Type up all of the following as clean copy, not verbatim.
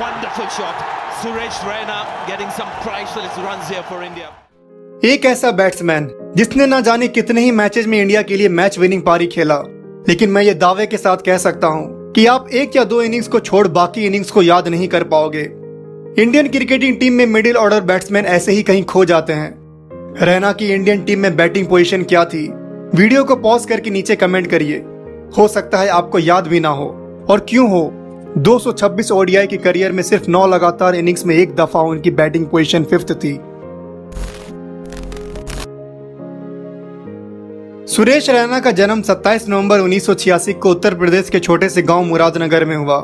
Wonderful shot. Suresh Raina getting some priceless runs here for India. एक ऐसा batsman जिसने ना जाने कितने ही मैचेस में इंडिया के लिए मैच विनिंग पारी खेला, लेकिन मैं ये दावे के साथ कह सकता हूँ कि आप एक या दो इनिंग्स को छोड़ बाकी इनिंग्स को याद नहीं कर पाओगे। इंडियन क्रिकेटिंग टीम में मिडिल ऑर्डर बैट्समैन ऐसे ही कहीं खो जाते हैं। रैना की इंडियन टीम में बैटिंग पोजीशन क्या थी? वीडियो को पॉज करके नीचे कमेंट करिए, हो सकता है आपको याद भी ना हो और क्यों हो। 226 ओडीआई के करियर में सिर्फ 9 लगातार इनिंग्स में एक दफा उनकी बैटिंग पोजीशन 5th थी। सुरेश रैना का जन्म 27 नवंबर 1986 को उत्तर प्रदेश के छोटे से गांव मुरादनगर में हुआ।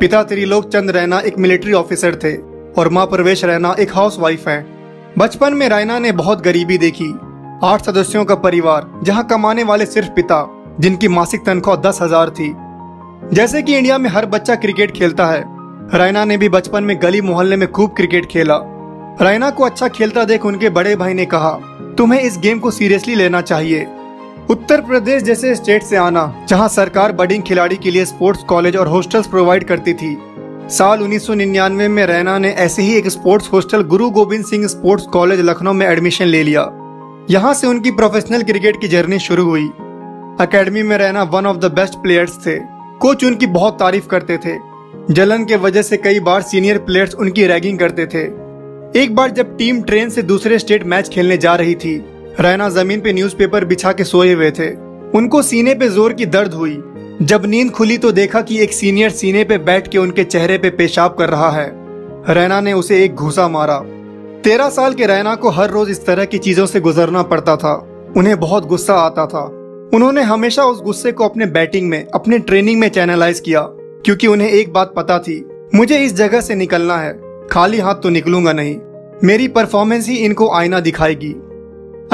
पिता त्रिलोक चंद रैना एक मिलिट्री ऑफिसर थे और मां प्रवेश रैना एक हाउसवाइफ हैं। बचपन में रैना ने बहुत गरीबी देखी। 8 सदस्यों का परिवार, जहां कमाने वाले सिर्फ पिता, जिनकी मासिक तनख्वाह 10,000 थी। जैसे कि इंडिया में हर बच्चा क्रिकेट खेलता है, रैना ने भी बचपन में गली मोहल्ले में खूब क्रिकेट खेला। रैना को अच्छा खेलता देख उनके बड़े भाई ने कहा, तुम्हें इस गेम को सीरियसली लेना चाहिए। उत्तर प्रदेश जैसे स्टेट से आना, जहां सरकार बडिंग खिलाड़ी के लिए स्पोर्ट्स कॉलेज और हॉस्टल्स प्रोवाइड करती थी। साल 1999 में रैना ने ऐसे ही एक sports hostel Guru Gobind Singh sports college Lucknow में एडमिशन ले लिया। यहाँ से उनकी प्रोफेशनल क्रिकेट की जर्नी शुरू हुई। अकेडमी में Raina one of the best players थे। कोच उनकी बहुत तारीफ करते थे। जलन के वजह से कई बार सीनियर प्लेयर्स उनकी रैगिंग करते थे। एक बार जब टीम ट्रेन से दूसरे स्टेट मैच खेलने जा रही थी, रैना जमीन पे न्यूज़पेपर बिछा के सोए हुए थे। उनको सीने पे जोर की दर्द हुई। जब नींद खुली तो देखा कि एक सीनियर सीने पे बैठ के उनके चेहरे पे पेशाब कर रहा है। रैना ने उसे एक घूसा मारा। 13 साल के रैना को हर रोज इस तरह की चीजों से गुजरना पड़ता था। उन्हें बहुत गुस्सा आता था। उन्होंने हमेशा उस गुस्से को अपने बैटिंग में, अपने ट्रेनिंग में चैनलाइज किया, क्योंकि उन्हें एक बात पता थी, मुझे इस जगह से निकलना है, खाली हाथ तो निकलूंगा नहीं। मेरी परफॉर्मेंस ही इनको आईना दिखाएगी।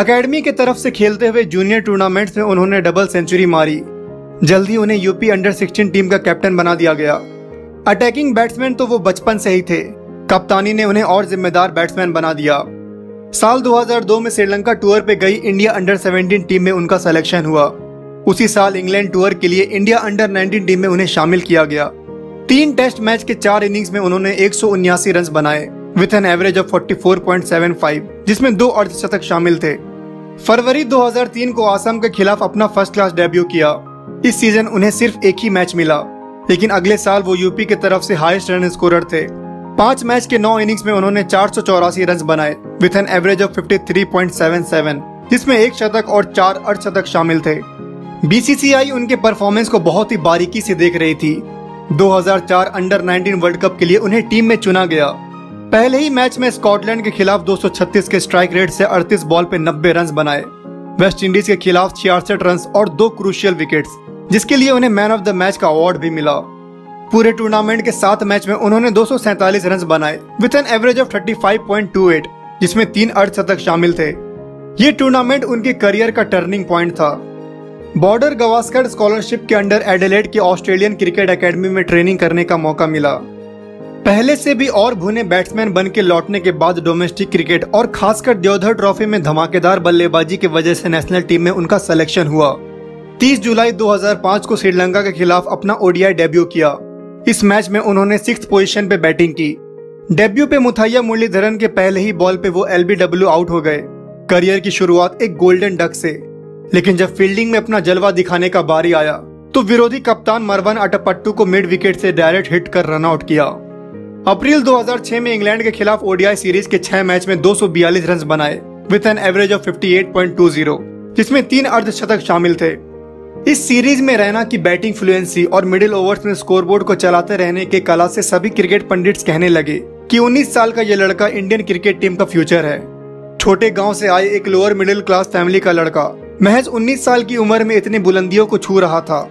अकेडमी के तरफ से खेलते हुए जूनियर टूर्नामेंट्स में उन्होंने डबल सेंचुरी मारी। जल्दी उन्हें यूपी अंडर-16 टीम का कैप्टन बना दिया गया। अटैकिंग बैट्समैन तो वो बचपन से ही थे, कप्तानी ने उन्हें और जिम्मेदार बैट्समैन बना दिया। साल 2002 में श्रीलंका टूर पे गई इंडिया अंडर-17 टीम में उनका सिलेक्शन हुआ। उसी साल इंग्लैंड टूर के लिए इंडिया अंडर-19 टीम में उन्हें शामिल किया गया। 3 टेस्ट मैच के 4 इनिंग्स में उन्होंने 179 रन बनाए विथ एन एवरेज ऑफ 44.75, जिसमें 2 अर्धशतक शामिल थे। फरवरी 2003 को आसाम के खिलाफ अपना फर्स्ट क्लास डेब्यू किया। इस सीजन उन्हें सिर्फ एक ही मैच मिला, लेकिन अगले साल वो यूपी की तरफ से हाईएस्ट रन स्कोरर थे। 5 मैच के 9 इनिंग्स में उन्होंने 484 रन बनाए विथ एन एवरेज ऑफ 53.77, जिसमें 1 शतक और 4 अर्धशतक शामिल थे। बीसीसीआई उनके परफॉर्मेंस को बहुत ही बारीकी से देख रही थी। 2004 अंडर 19 वर्ल्ड कप के लिए उन्हें टीम में चुना गया। पहले ही मैच में स्कॉटलैंड के खिलाफ 236 के स्ट्राइक रेट से 38 बॉल पे 90 रन बनाए। वेस्ट इंडीज के खिलाफ 66 रन और 2 क्रूशियल विकेट्स, जिसके लिए उन्हें मैन ऑफ द मैच का अवार्ड भी मिला। पूरे टूर्नामेंट के 7 मैच में उन्होंने 247 रन बनाए विथ एन एवरेज ऑफ 35.28, जिसमें 3 अर्धशतक शामिल थे। ये टूर्नामेंट उनके करियर का टर्निंग पॉइंट था। बॉर्डर गावस्कर स्कॉलरशिप के अंडर एडिलेड के ऑस्ट्रेलियन क्रिकेट एकेडमी में ट्रेनिंग करने का मौका मिला। पहले से भी और भुने बैट्समैन बन के लौटने के बाद डोमेस्टिक क्रिकेट और खासकर देओधर ट्रॉफी में धमाकेदार बल्लेबाजी की वजह से नेशनल टीम में उनका सिलेक्शन हुआ। 30 जुलाई 2005 को श्रीलंका के खिलाफ अपना ओडीआई डेब्यू किया। इस मैच में उन्होंने 6th पोजीशन पे बैटिंग की। डेब्यू पे मुथैया मुरलीधरन के पहले ही बॉल पे वो LBW आउट हो गए। करियर की शुरुआत एक गोल्डन डक से, लेकिन जब फील्डिंग में अपना जलवा दिखाने का बारी आया तो विरोधी कप्तान मरवन अटापट्टू को मिड विकेट से डायरेक्ट हिट कर रन आउट किया। अप्रैल 2006 में इंग्लैंड के खिलाफ ओडीआई सीरीज के 6 मैच में 242 रन बनाए विथ एन एवरेज ऑफ 58.20, जिसमें 3 अर्धशतक शामिल थे। इस सीरीज में रैना की बैटिंग फ्लुएंसी और मिडिल ओवर्स में स्कोरबोर्ड को चलाते रहने के कला से सभी क्रिकेट पंडित्स कहने लगे कि 19 साल का ये लड़का इंडियन क्रिकेट टीम का फ्यूचर है। छोटे गांव से आए एक लोअर मिडिल क्लास फैमिली का लड़का महज 19 साल की उम्र में इतनी बुलंदियों को छू रहा था।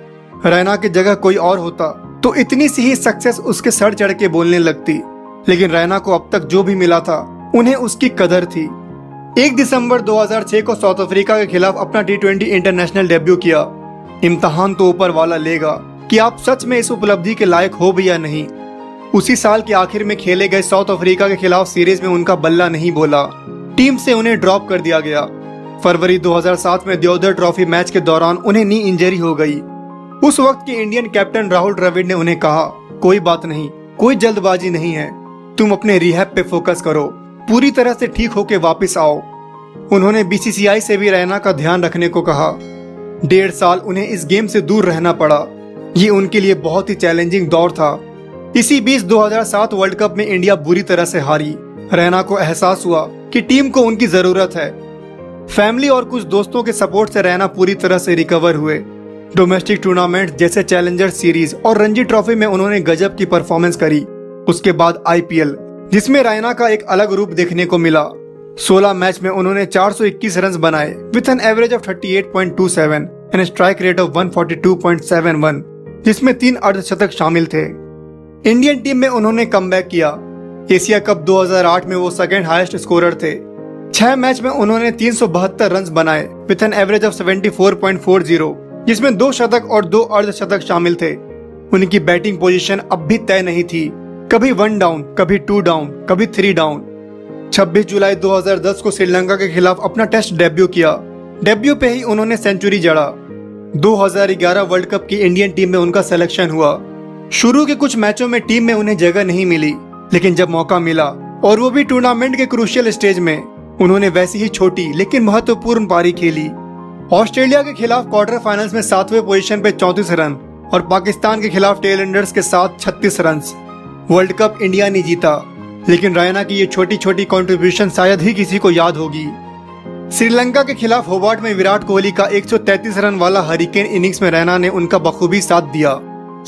रैना की जगह कोई और होता तो इतनी सी ही सक्सेस उसके सर चढ़ के बोलने लगती, लेकिन रैना को अब तक जो भी मिला था उन्हें उसकी कदर थी। 1 दिसंबर 2006 को साउथ अफ्रीका के खिलाफ अपना T20 इंटरनेशनल डेब्यू किया। इम्तहान तो ऊपर वाला लेगा कि आप सच में इस उपलब्धि के लायक हो भी या नहीं। उसी साल के आखिर में खेले गए साउथ अफ्रीका के खिलाफ सीरीज में उनका बल्ला नहीं बोला। टीम से उन्हें ड्रॉप कर दिया गया। फरवरी 2007 में देओधर ट्रॉफी मैच के दौरान उन्हें नी इंजरी हो गई। उस वक्त के इंडियन कैप्टन राहुल द्रविड़ ने उन्हें कहा, कोई बात नहीं, कोई जल्दबाजी नहीं है, तुम अपने रिहैब पे फोकस करो, पूरी तरह से ठीक होके वापस आओ। उन्होंने बीसीसीआई से भी रैना का ध्यान रखने को कहा। 1.5 साल उन्हें इस गेम से दूर रहना पड़ा, ये उनके लिए बहुत ही चैलेंजिंग दौर था। इसी बीच 2007 वर्ल्ड कप में इंडिया बुरी तरह से हारी। रैना को एहसास हुआ कि टीम को उनकी जरूरत है। फैमिली और कुछ दोस्तों के सपोर्ट से रैना पूरी तरह से रिकवर हुए। डोमेस्टिक टूर्नामेंट जैसे चैलेंजर सीरीज और रणजी ट्रॉफी में उन्होंने गजब की परफॉर्मेंस करी। उसके बाद आईपीएल, जिसमें रैना का एक अलग रूप देखने को मिला। 16 मैच में उन्होंने 421 रन बनाए with an average of 38.27 and strike rate of 142.71, जिसमें 3 अर्धशतक शामिल थे। इंडियन टीम में उन्होंने कमबैक किया। एशिया कप 2008 में वो सेकेंड हाईएस्ट स्कोरर थे। 6 मैच में उन्होंने 372 रन बनाए विथ एन एवरेज ऑफ 74.40, जिसमें 2 शतक और 2 अर्धशतक शामिल थे। उनकी बैटिंग पोजीशन अब भी तय नहीं थी, कभी 1 डाउन, कभी 2 डाउन, कभी 3 डाउन। 26 जुलाई 2010 को श्रीलंका के खिलाफ अपना टेस्ट डेब्यू किया। डेब्यू पे ही उन्होंने सेंचुरी जड़ा। 2011 वर्ल्ड कप की इंडियन टीम में उनका सिलेक्शन हुआ। शुरू के कुछ मैचों में टीम में उन्हें जगह नहीं मिली, लेकिन जब मौका मिला और वो भी टूर्नामेंट के क्रूशियल स्टेज में, उन्होंने वैसी ही छोटी लेकिन महत्वपूर्ण पारी खेली। ऑस्ट्रेलिया के खिलाफ क्वार्टर फाइनल्स में 7वें पोजीशन पे 34 रन और पाकिस्तान के खिलाफ टेल एंडर्स के साथ 36 रन। वर्ल्ड कप इंडिया ने जीता, लेकिन रैना की ये छोटी छोटी कंट्रीब्यूशन शायद ही किसी को याद होगी। श्रीलंका के खिलाफ होबार्ट में विराट कोहली का 133 रन वाला हरिकेन इनिंग्स में रैना ने उनका बखूबी साथ दिया।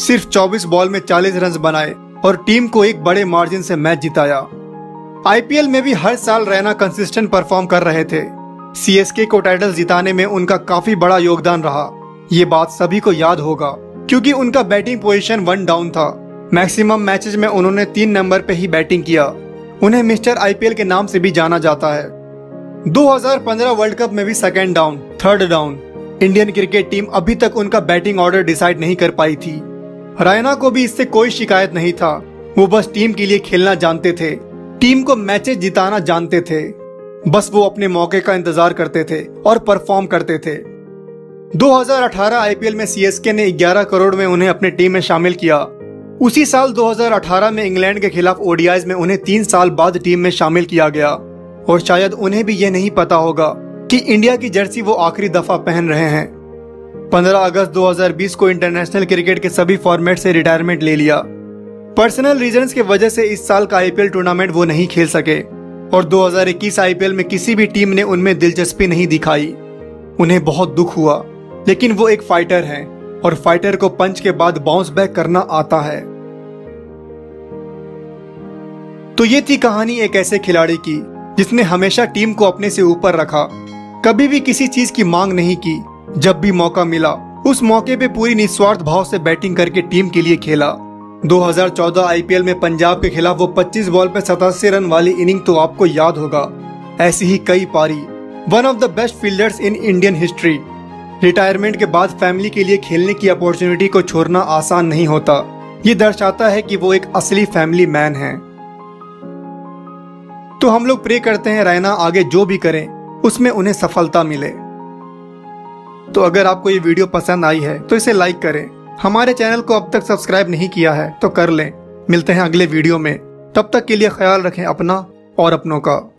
सिर्फ 24 बॉल में 40 रन बनाए और टीम को एक बड़े मार्जिन से मैच जिताया। आईपीएल में भी हर साल रैना कंसिस्टेंट परफॉर्म कर रहे थे। सीएसके को टाइटल जिताने में उनका काफी बड़ा योगदान रहा, ये बात सभी को याद होगा, क्योंकि उनका बैटिंग पोजीशन 1 डाउन था। मैक्सिमम मैचेस में उन्होंने 3 नंबर पे ही बैटिंग किया। उन्हें मिस्टर आईपीएल के नाम से भी जाना जाता है। 2015 वर्ल्ड कप में भी 2nd down, 3rd down, Indian cricket team अभी तक उनका बैटिंग ऑर्डर डिसाइड नहीं कर पाई थी। रैना को भी इससे कोई शिकायत नहीं था, वो बस टीम के लिए खेलना जानते थे, टीम को मैचेस जिताना जानते थे, बस वो अपने मौके का इंतजार करते थे और परफॉर्म करते थे। 2018 आईपीएल में सीएसके ने 11 करोड़ में उन्हें अपनी टीम में शामिल किया। उसी साल 2018 में इंग्लैंड के खिलाफ ओडीआईज में उन्हें 3 साल बाद टीम में शामिल किया गया। और शायद उन्हें भी ये नहीं पता होगा कि इंडिया की जर्सी वो आखिरी दफा पहन रहे हैं। 15 अगस्त 2020 को इंटरनेशनल क्रिकेट के सभी फॉर्मेट से रिटायरमेंट ले लिया। पर्सनल रीजंस के वजह से इस साल का आईपीएल टूर्नामेंट वो नहीं खेल सके और 2021 आईपीएल में किसी भी टीम ने उनमें दिलचस्पी नहीं दिखाई। उन्हें बहुत दुख हुआ, लेकिन वो एक फाइटर हैं और फाइटर को पंच के बाद बाउंस बैक करना आता है। तो ये थी कहानी एक ऐसे खिलाड़ी की जिसने हमेशा टीम को अपने से ऊपर रखा, कभी भी किसी चीज की मांग नहीं की। जब भी मौका मिला उस मौके पे पूरी निस्वार्थ भाव से बैटिंग करके टीम के लिए खेला। 2014 आईपीएल में पंजाब के खिलाफ वो 25 बॉल पे 87 रन वाली इनिंग तो आपको याद होगा। ऐसी ही कई पारी, one of the best fielders in Indian history. Retirement के बाद फैमिली के लिए खेलने की अपॉर्चुनिटी को छोड़ना आसान नहीं होता, ये दर्शाता है कि वो एक असली फैमिली मैन हैं। तो हम लोग प्रे करते हैं रैना आगे जो भी करें उसमें उन्हें सफलता मिले। तो अगर आपको ये वीडियो पसंद आई है तो इसे लाइक करें। हमारे चैनल को अब तक सब्सक्राइब नहीं किया है तो कर लें। मिलते हैं अगले वीडियो में, तब तक के लिए ख्याल रखें अपना और अपनों का।